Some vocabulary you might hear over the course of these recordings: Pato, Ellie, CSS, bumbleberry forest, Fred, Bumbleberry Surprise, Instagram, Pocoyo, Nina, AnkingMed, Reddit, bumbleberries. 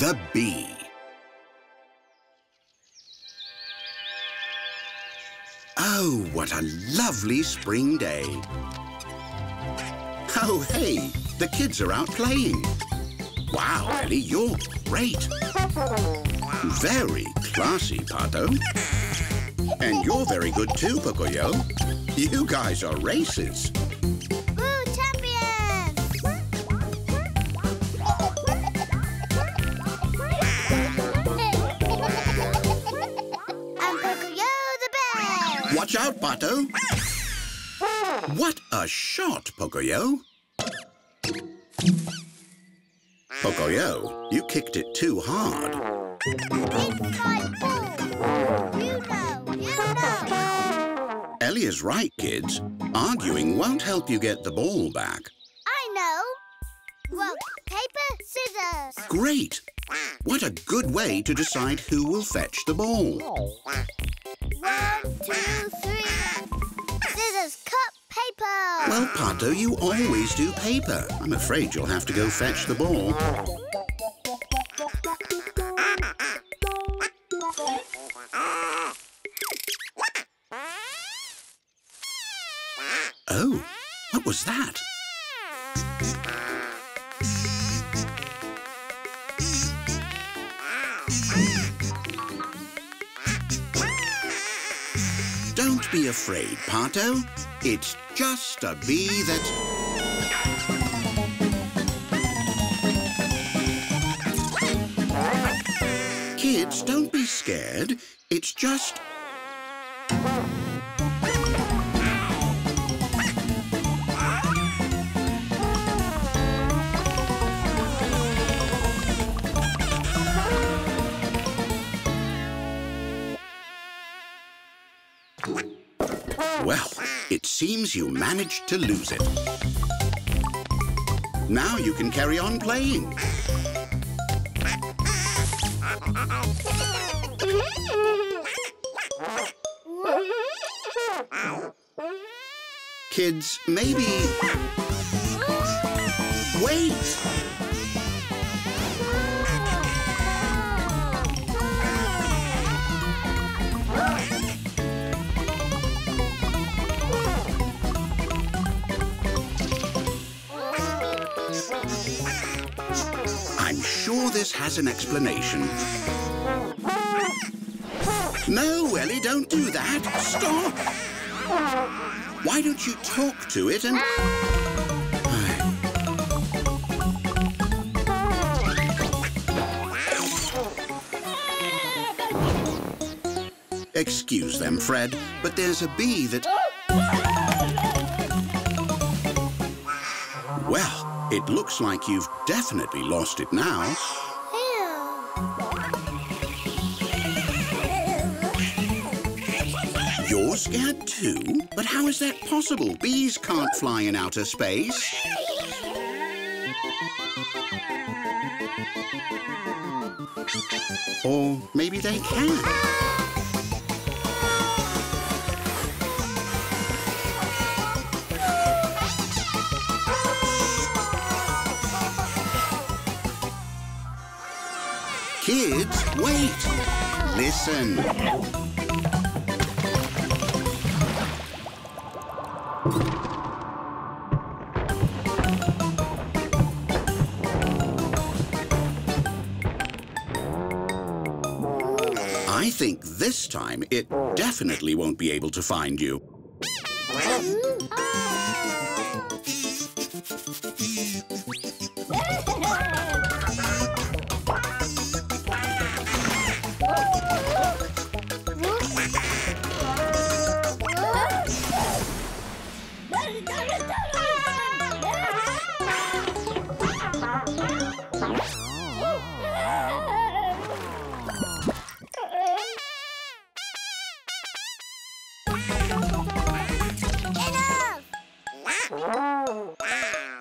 the bee. Oh, what a lovely spring day. Oh, hey, the kids are out playing. Wow, Ellie, you're great. Very classy, Pato. And you're very good too, Pocoyo. You guys are racers. Woo, champions! I'm Pocoyo the bear. Watch out, Pato. What a shot, Pocoyo. Pocoyo, you kicked it too hard. It's my ball. You know. Ellie is right, kids. Arguing won't help you get the ball back. I know. Rock, paper, scissors. Great. What a good way to decide who will fetch the ball. 1, 2, 3. Scissors, cup. Paper. Well, Pato, you always do paper. I'm afraid you'll have to go fetch the ball. Oh, what was that? Don't be afraid, Pato. It's just a bee that's... Kids, don't be scared. It's just... Well, it seems you managed to lose it. Now you can carry on playing. Kids, maybe... Wait! This has an explanation. No, Ellie, don't do that. Stop. Why don't you talk to it and... Excuse them, Fred, but there's a bee that... Well... It looks like you've definitely lost it now. Ew. You're scared too? But how is that possible? Bees can't fly in outer space. Or maybe they can. Kids, wait! Listen. I think this time it definitely won't be able to find you.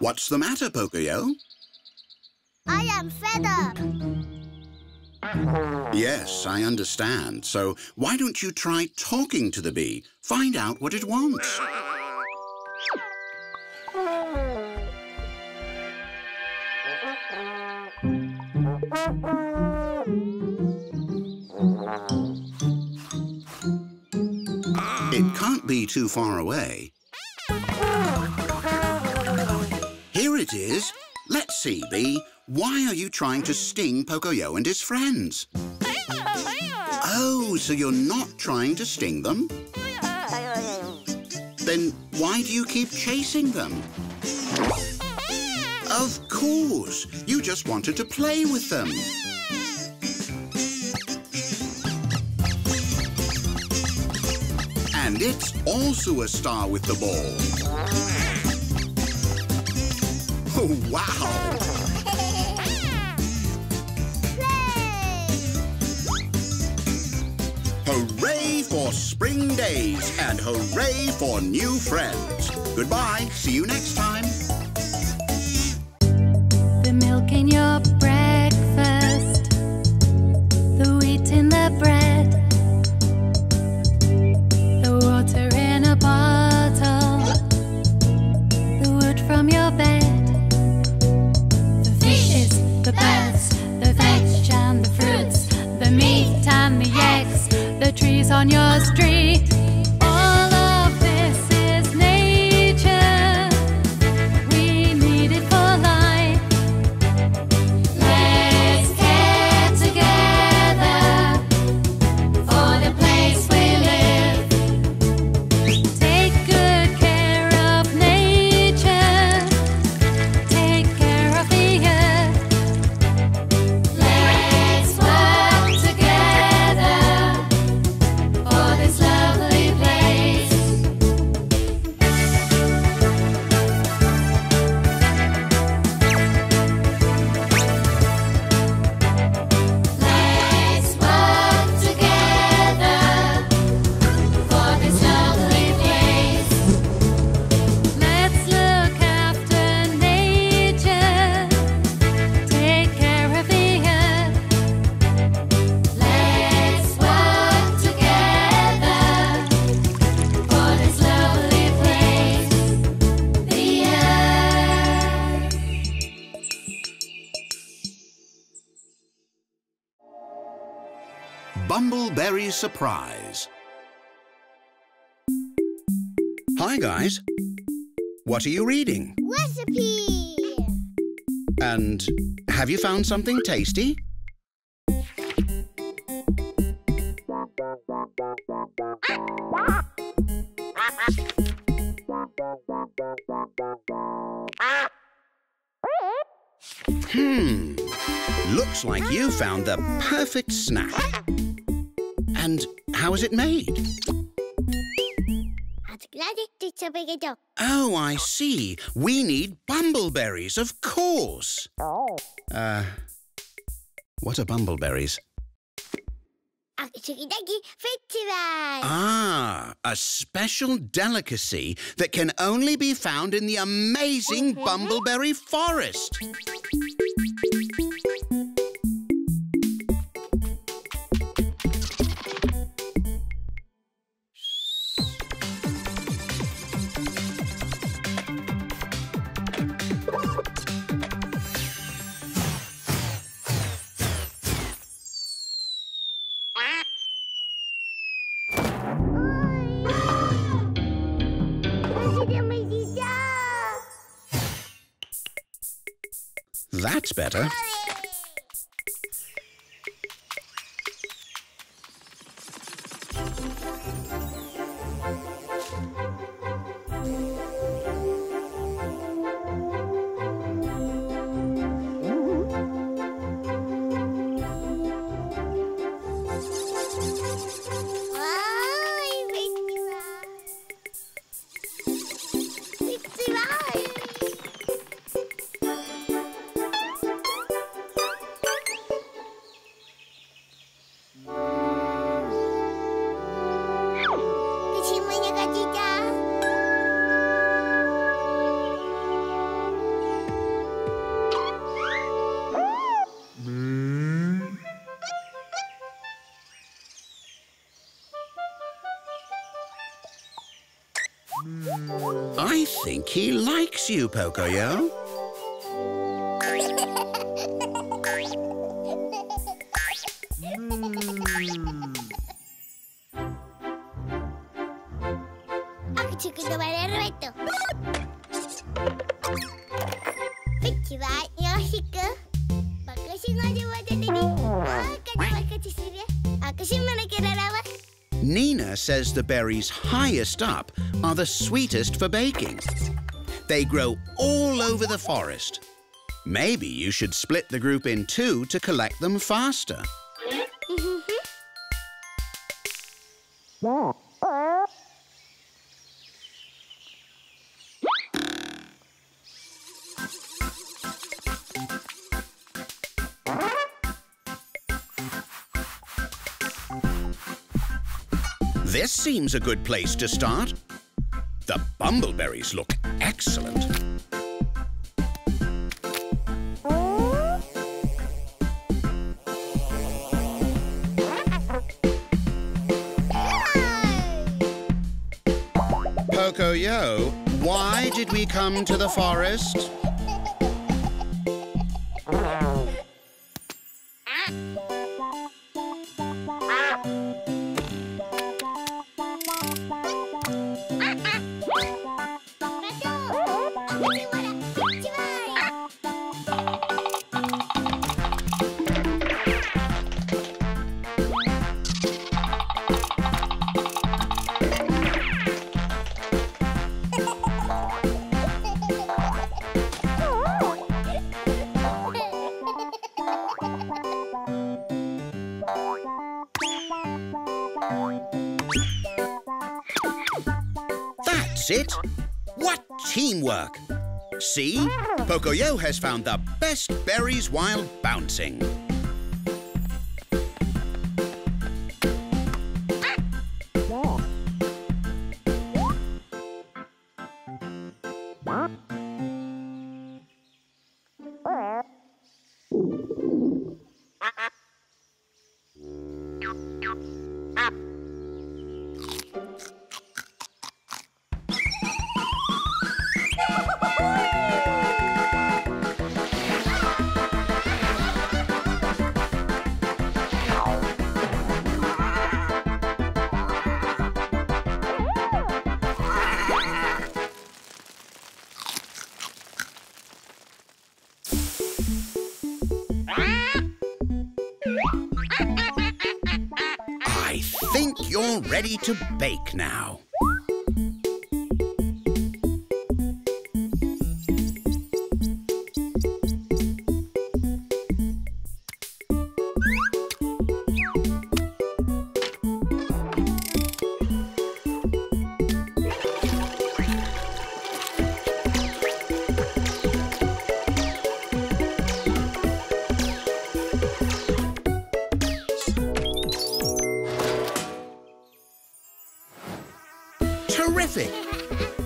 What's the matter, Pocoyo? I am fed up. Yes, I understand. So why don't you try talking to the bee? Find out what it wants. It can't be too far away. Here it is. Let's see, Bee. Why are you trying to sting Pocoyo and his friends? Oh, so you're not trying to sting them? Then why do you keep chasing them? Of course, you just wanted to play with them. And it's also a star with the ball. Oh, wow! Hooray for spring days and hooray for new friends. Goodbye, see you next time. The milk in your breakfast, the wheat in the bread, the water in a bottle, the wood from your bed, the fishes, the birds, the veg and the fruits, the meat and the eggs, the trees on your street. All of this is nature. We need it for life. Let's get together for the place we live. Take good care of nature. Take care of the earth. Let's work together. Let's look after nature. Take care of the earth. Let's work together for this lovely place, the earth. Bumbleberry Surprise. Hi, guys. What are you reading? Recipe! And have you found something tasty? Hmm. Looks like you found the perfect snack. And how is it made? Oh, I see. We need bumbleberries, of course. What are bumbleberries? Ah, a special delicacy that can only be found in the amazing Bumbleberry Forest. That's better. I think he likes you, Pocoyo. 지금도 말해라 했어. 백기와 요시크. 막가시나지 와자니. 막가지 시리. 아가시만에 계라라와. Nina says the berries highest up are the sweetest for baking. They grow all over the forest. Maybe you should split the group in two to collect them faster. This seems a good place to start. The bumbleberries look excellent. Pocoyo, why did we come to the forest? It? What teamwork! See? Pocoyo has found the best berries while bouncing. Ready to bake now.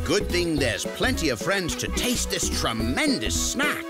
Good thing there's plenty of friends to taste this tremendous snack.